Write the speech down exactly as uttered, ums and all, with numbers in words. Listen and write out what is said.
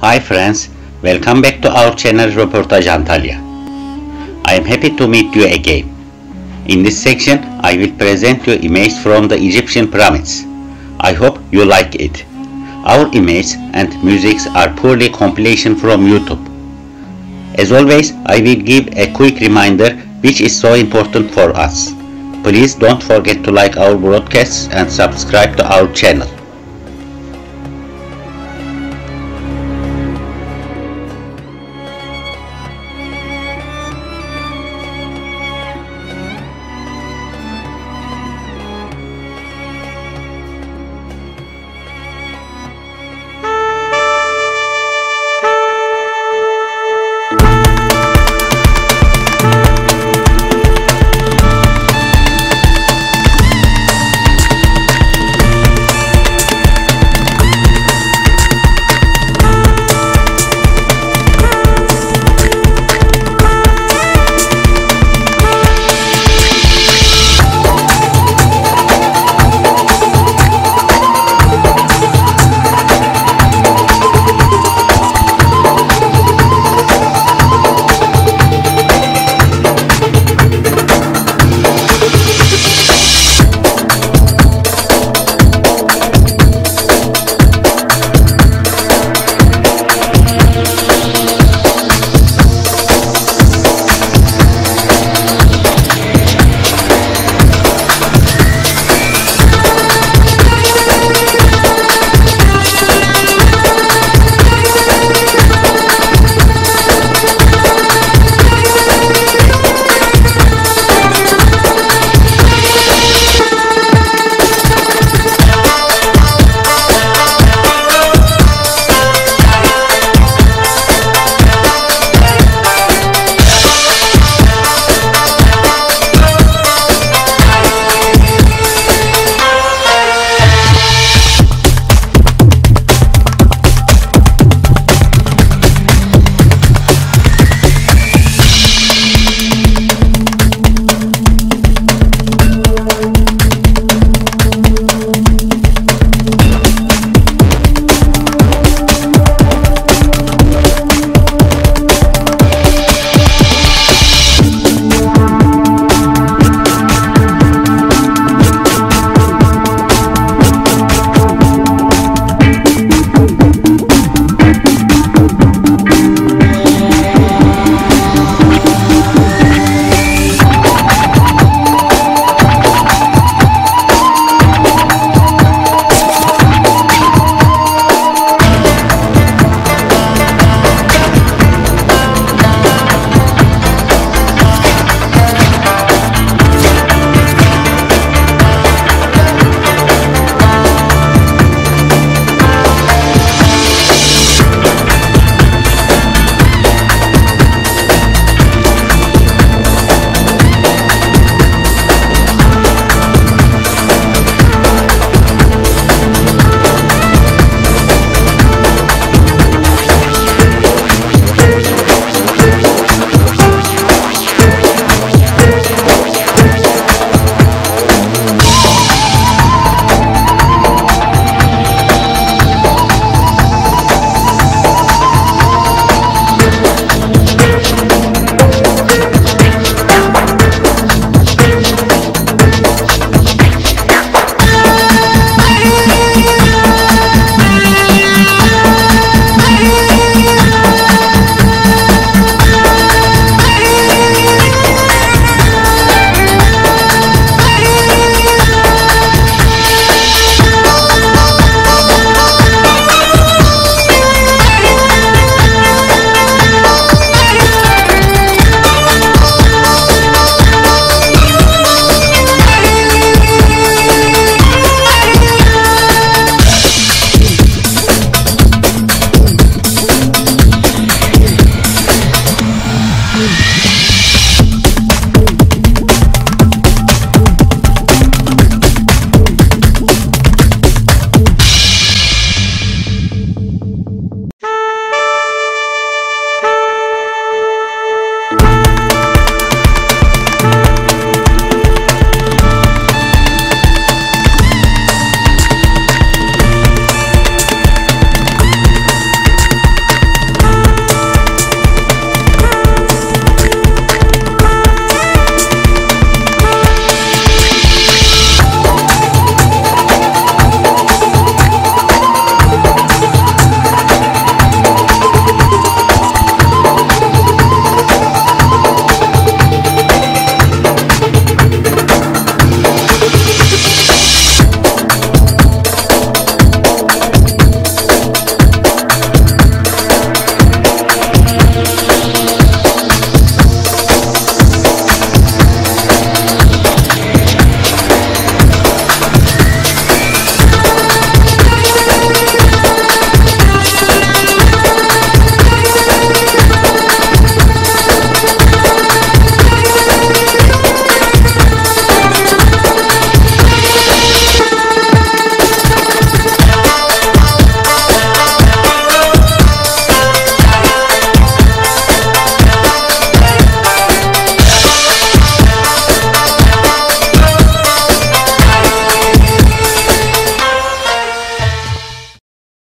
Hi friends, welcome back to our channel Reportage Antalya. I am happy to meet you again. In this section, I will present you images from the Egyptian pyramids. I hope you like it. Our images and musics are purely compilation from YouTube. As always, I will give a quick reminder which is so important for us. Please don't forget to like our broadcasts and subscribe to our channel.